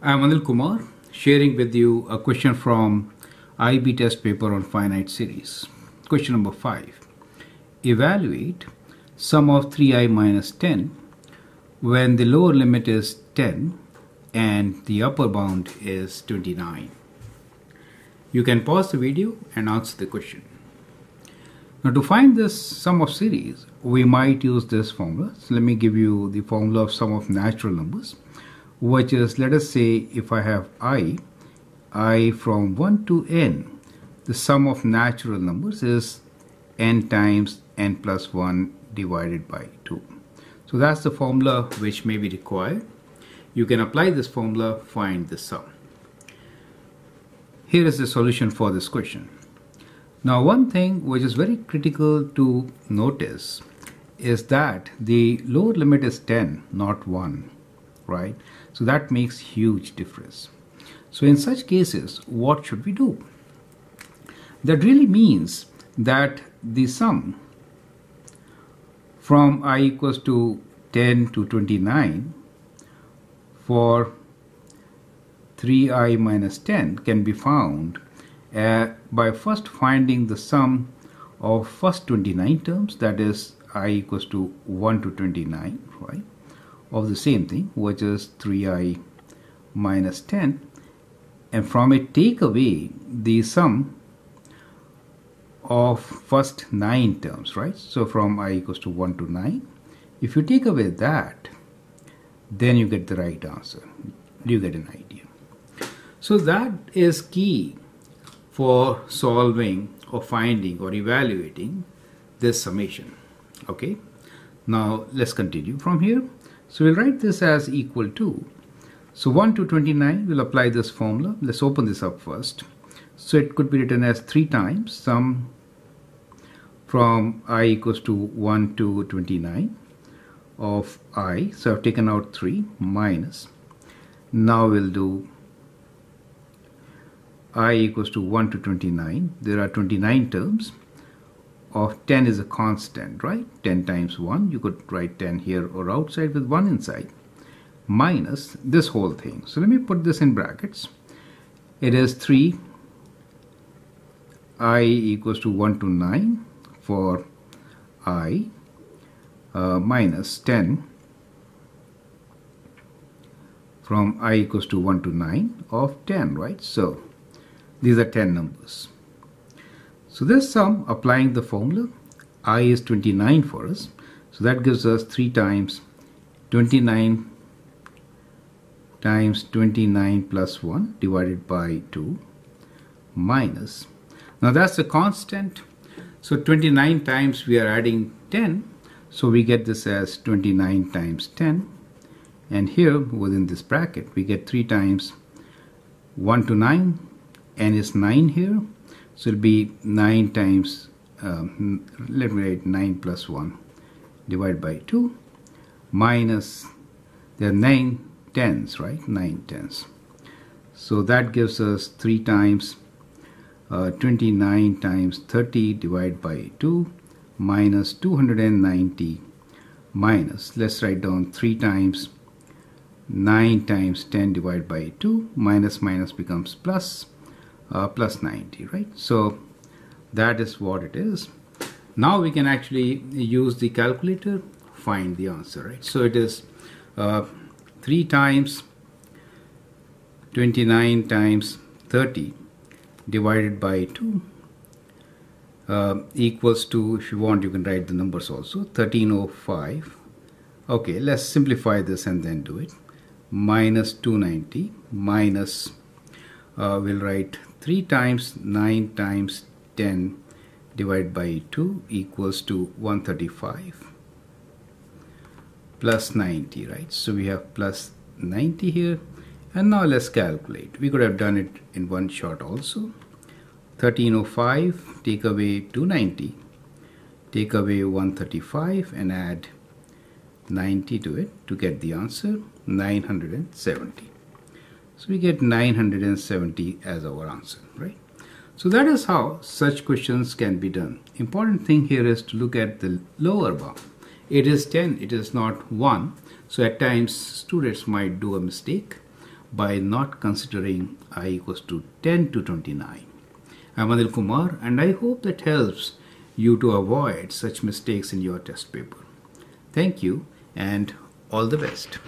I'm Anil Kumar, sharing with you a question from IB test paper on finite series. Question number 5. Evaluate sum of 3i minus 10 when the lower limit is 10 and the upper bound is 29. You can pause the video and answer the question. Now, to find this sum of series, we might use this formula. So let me give you the formula of sum of natural numbers, which is, let us say, if I have I from 1 to n, the sum of natural numbers is n times n plus 1 divided by 2. So that's the formula which may be required. You can apply this formula, find the sum. Here is the solution for this question. Now, one thing which is very critical to notice is that the lower limit is 10, not 1. Right? So that makes huge difference. So in such cases, what should we do? That really means that the sum from I equals to 10 to 29 for 3i minus 10 can be found by first finding the sum of first 29 terms, that is I equals to 1 to 29, right, of the same thing, which is 3i minus 10, and from it take away the sum of first 9 terms, right? So from I equals to 1 to 9, if you take away that, then you get the right answer. You get an idea. So that is key for solving or finding or evaluating this summation. Okay, now let's continue from here. So we'll write this as equal to, so 1 to 29, we'll apply this formula. Let's open this up first. So it could be written as 3 times sum from I equals to 1 to 29 of I. So I've taken out 3 minus. Now we'll do I equals to 1 to 29. There are 29 terms. Of 10 is a constant, right? 10 times 1, you could write 10 here or outside with 1 inside, minus this whole thing. So let me put this in brackets. It is 3 I equals to 1 to 9 for I minus 10 from I equals to 1 to 9 of 10, right? So these are 10 numbers. So this sum, applying the formula, I is 29 for us, so that gives us 3 times 29 times 29 plus 1 divided by 2 minus. Now that's a constant, so 29 times we are adding 10, so we get this as 29 times 10, and here within this bracket we get 3 times 1 to 9, n is 9 here. So it'll be 9 times, let me write 9 plus 1 divided by 2 minus, there are 9 tens, right? 9 tens. So that gives us 3 times 29 times 30 divided by 2 minus 290 minus, let's write down 3 times 9 times 10 divided by 2 minus minus becomes plus. Plus 90, right? So that is what it is. Now we can actually use the calculator, find the answer, right? So it is 3 times 29 times 30 divided by 2 equals to, if you want you can write the numbers also, 1305. Okay, let's simplify this and then do it. Minus 290 minus, we'll write 3 times 9 times 10 divided by 2 equals to 135 plus 90, right? So we have plus 90 here, and now let's calculate. We could have done it in one shot also. 1305, take away 290, take away 135 and add 90 to it to get the answer, 970. So we get 970 as our answer, right? So that is how such questions can be done. Important thing here is to look at the lower bound. It is 10, it is not 1. So at times students might do a mistake by not considering I equals to 10 to 29. I'm Anil Kumar, and I hope that helps you to avoid such mistakes in your test paper. Thank you and all the best.